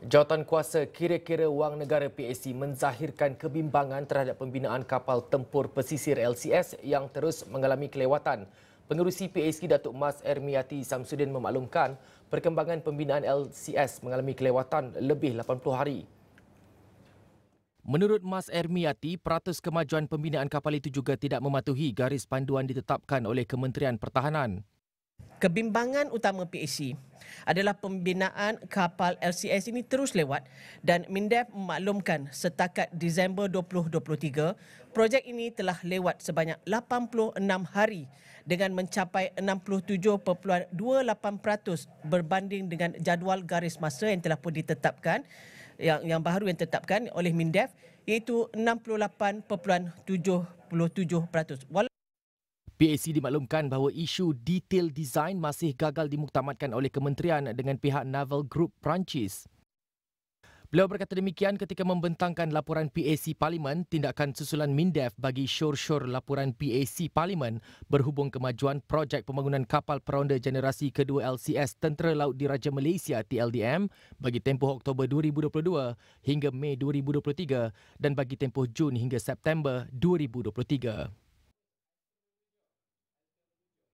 Jawatankuasa Kira-kira Wang Negara PAC menzahirkan kebimbangan terhadap pembinaan kapal tempur pesisir LCS yang terus mengalami kelewatan. Pengerusi PAC Datuk Mas Ermiyati Samsudin memaklumkan perkembangan pembinaan LCS mengalami kelewatan lebih 80 hari. Menurut Mas Ermiyati, peratus kemajuan pembinaan kapal itu juga tidak mematuhi garis panduan ditetapkan oleh Kementerian Pertahanan. Kebimbangan utama PAC adalah pembinaan kapal LCS ini terus lewat dan Mindef memaklumkan setakat Disember 2023, projek ini telah lewat sebanyak 86 hari dengan mencapai 67.28% berbanding dengan jadual garis masa yang telah pun ditetapkan yang baru yang ditetapkan oleh Mindef iaitu 68.77%. PAC dimaklumkan bahawa isu detail design masih gagal dimuktamadkan oleh kementerian dengan pihak Naval Group Perancis. Beliau berkata demikian ketika membentangkan laporan PAC Parlimen tindakan susulan Mindef bagi syur-syur laporan PAC Parlimen berhubung kemajuan projek pembangunan kapal peronda generasi kedua LCS Tentera Laut Diraja Malaysia TLDM bagi tempoh Oktober 2022 hingga Mei 2023 dan bagi tempoh Jun hingga September 2023.